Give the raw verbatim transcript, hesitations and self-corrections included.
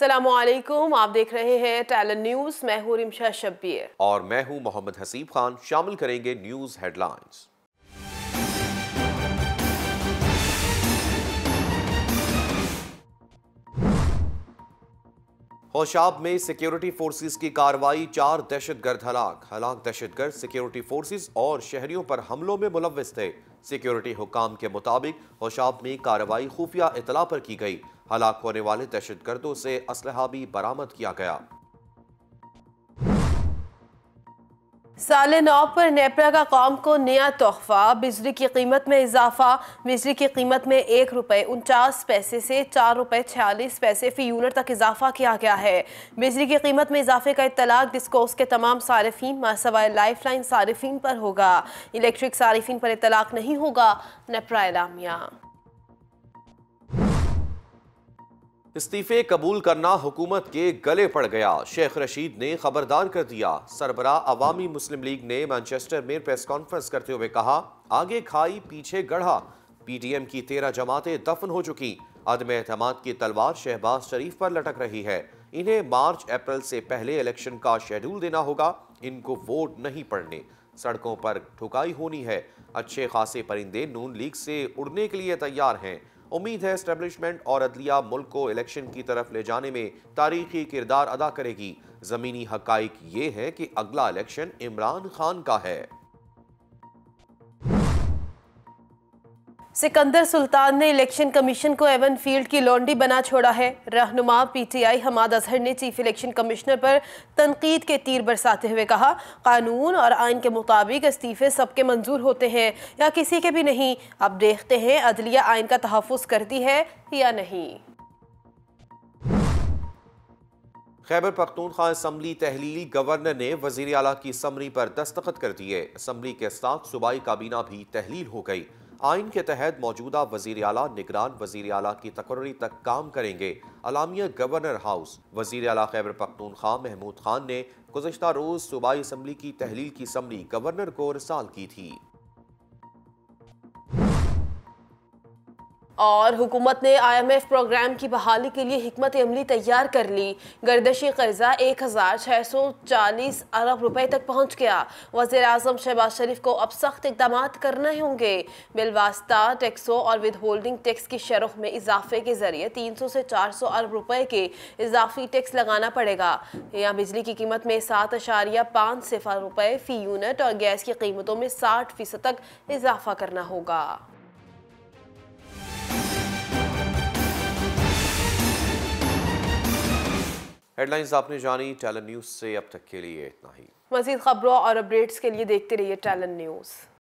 अस्सलामुअलैकुम, आप देख रहे हैं टैलन न्यूज़। मैं हूं इमरश शब्बीर और मैं हूं मोहम्मद हसीब खान। शामिल करेंगे न्यूज़ हेडलाइंस। होशाब में सिक्योरिटी फोर्सेस की कार्रवाई, चार दहशतगर्द हलाक। हलाक दहशतगर्द सिक्योरिटी फोर्सेस और शहरियों पर हमलों में मुलव्विस थे। सिक्योरिटी हुकाम के मुताबिक होशाब में कार्रवाई खुफिया इतला पर की गई। हलाक होने वाले दहशतगर्दों से असलहा भी बरामद किया गया। साल नौ पर नेपरा का कौम को नया तोहफा, बिजली की कीमत में इजाफा। बिजली की कीमत में एक रुपये उनचास पैसे से चार रुपये छियालीस पैसे फी यूनिट तक इजाफा किया गया है। बिजली की कीमत में इजाफे का इतलाक डिस्कोस के तमाम सारिफीन मासवाए लाइफ लाइन सारिफीन पर होगा। इलेक्ट्रिक सारिफीन पर इतलाक नहीं होगा। नेपरा एलामिया, इस्तीफे कबूल करना हुकूमत के गले पड़ गया। शेख रशीद ने खबरदार कर दिया। सरबरा आवामी मुस्लिम लीग ने मैनचेस्टर में प्रेस कॉन्फ्रेंस करते हुए कहा, आगे खाई पीछे गढ़ा। पीटीएम की तेरह जमातें दफन हो चुकी। अदम एतमाद की तलवार शहबाज शरीफ पर लटक रही है। इन्हें मार्च अप्रैल से पहले इलेक्शन का शेड्यूल देना होगा। इनको वोट नहीं पड़ने, सड़कों पर ठुकाई होनी है। अच्छे खासे परिंदे नून लीग से उड़ने के लिए तैयार हैं। उम्मीद है एस्टेब्लिशमेंट और अदलिया मुल्क को इलेक्शन की तरफ ले जाने में तारीखी किरदार अदा करेगी। जमीनी हकाइक ये है कि अगला इलेक्शन इमरान खान का है। सिकंदर सुल्तान ने इलेक्शन कमीशन को एवन फील्ड की लॉन्डी बना छोड़ा है। रहनुमा पीटीआई हमाद अज़हर ने चीफ इलेक्शन कमिश्नर पर तनकीद के तीर बरसाते हुए कहा, कानून और आइन के मुताबिक इस्तीफे सबके मंजूर होते हैं या किसी के भी नहीं। अब देखते हैं अदलिया आइन का तहफ़्फ़ुज़ करती है या नहीं। खैबर पख्तूनख्वा असम्बली तहलील, गवर्नर ने वज़ीर आला की समरी पर दस्तखत कर दिए। असम्बली के साथ सूबाई काबीना भी तहलील हो गई। आइन के तहत मौजूदा वजीर आला निगरान वजीर आला की तकर्री तक काम करेंगे। अलामिया गवर्नर हाउस, वजीर आला खैबर पख्तूनख्वा महमूद खान ने गुज़िश्ता रोज़ सूबाई असम्बली की तहलील की समरी गवर्नर को इरसाल की थी। और हुकूमत ने आईएमएफ प्रोग्राम की बहाली के लिए हिकमत अमली तैयार कर ली। गर्दशी कर्जा एक हज़ार छः सौ चालीस अरब रुपए तक पहुँच गया। वज़ीर आज़म शहबाज शरीफ को अब सख्त इक़दाम करने होंगे। बिलवास्ता टैक्सों और विद होल्डिंग टैक्स की शरह में इजाफे के जरिए तीन सौ से चार सौ अरब रुपए के इजाफी टैक्स लगाना पड़ेगा। यहाँ बिजली की कीमत में सात अशारिया पाँच सिफर रुपये फ़ी यूनिट और गैस की कीमतों में साठ फीसद तक इजाफा करना होगा। हेडलाइंस आपने जानी। टैलन न्यूज़ से अब तक के लिए इतना ही। मज़ीद खबरों और अपडेट्स के लिए देखते रहिए टैलन न्यूज़।